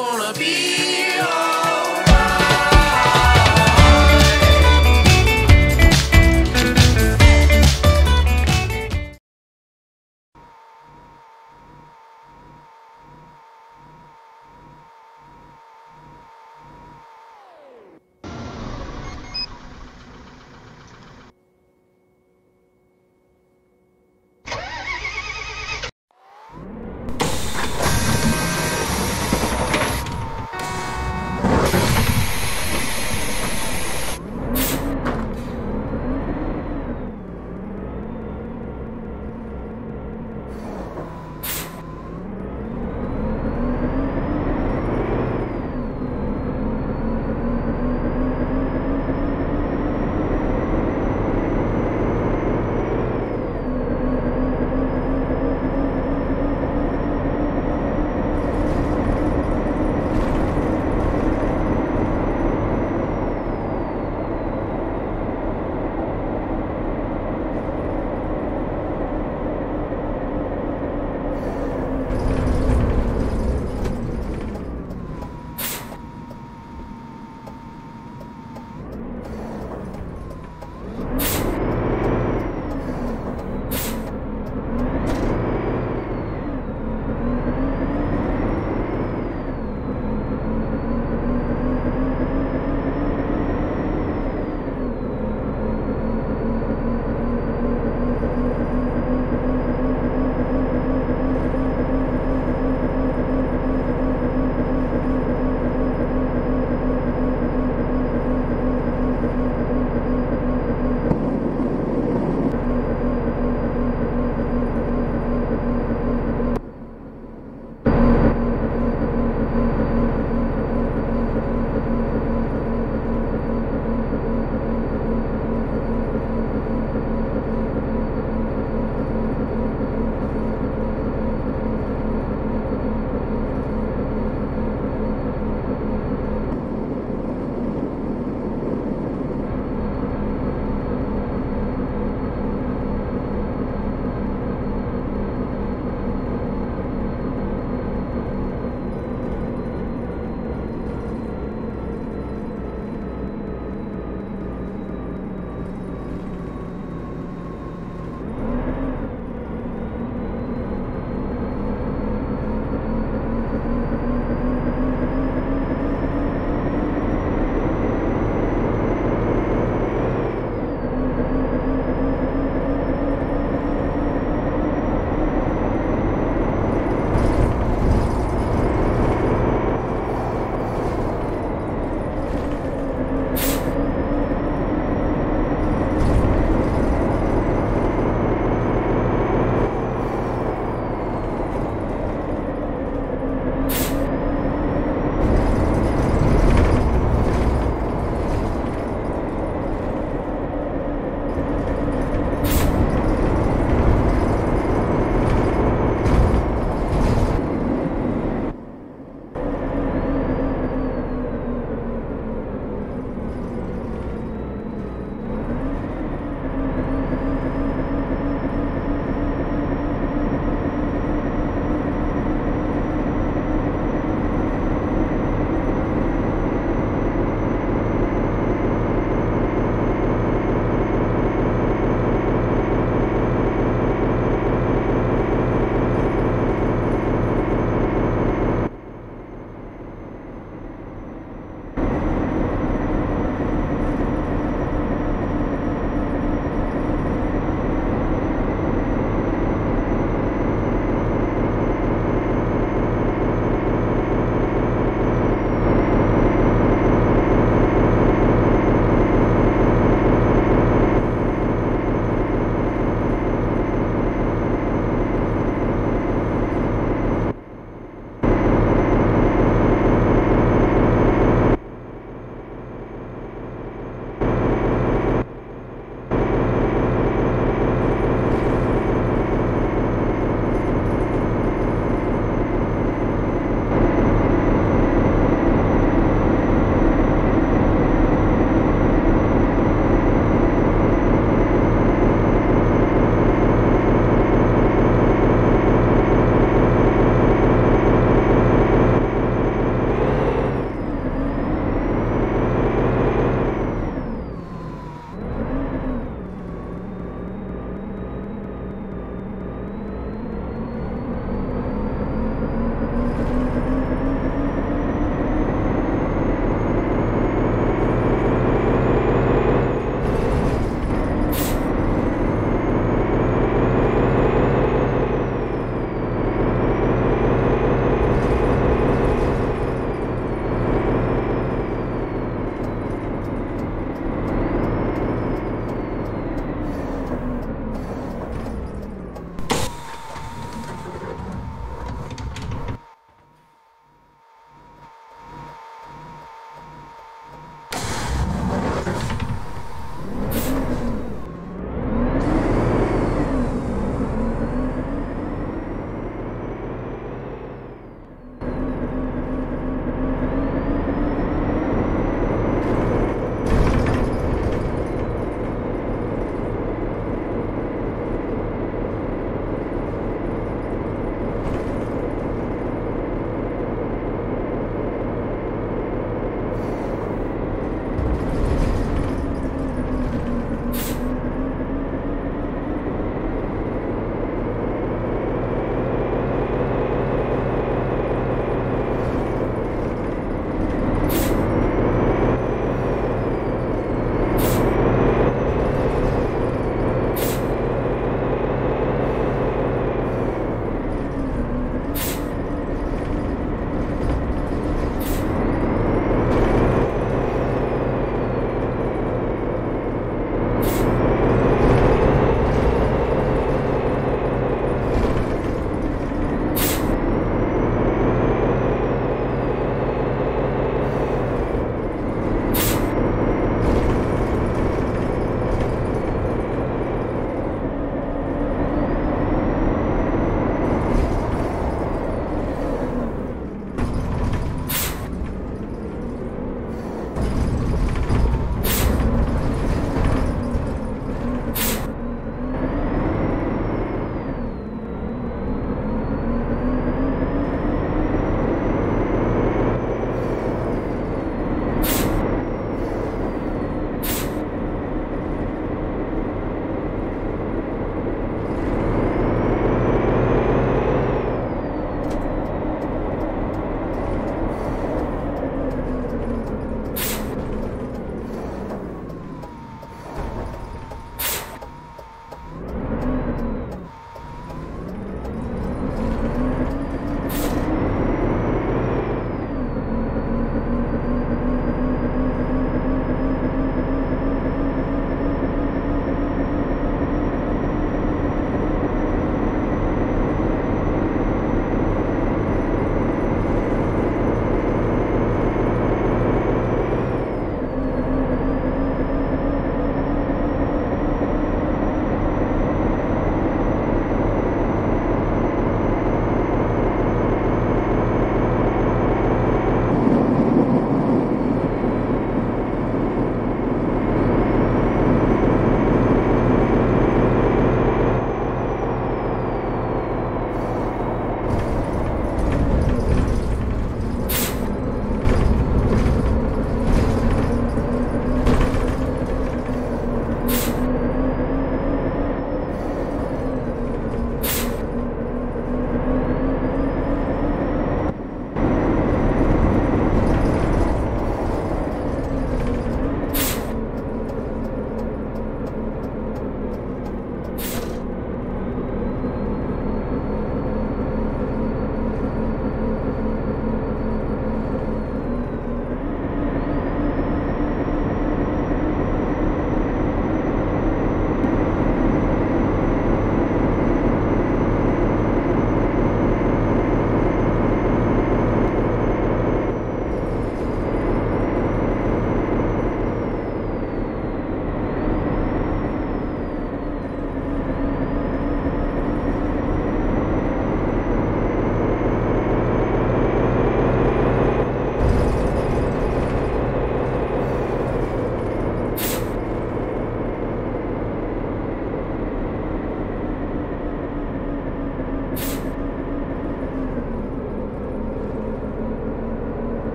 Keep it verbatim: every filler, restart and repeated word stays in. gonna be.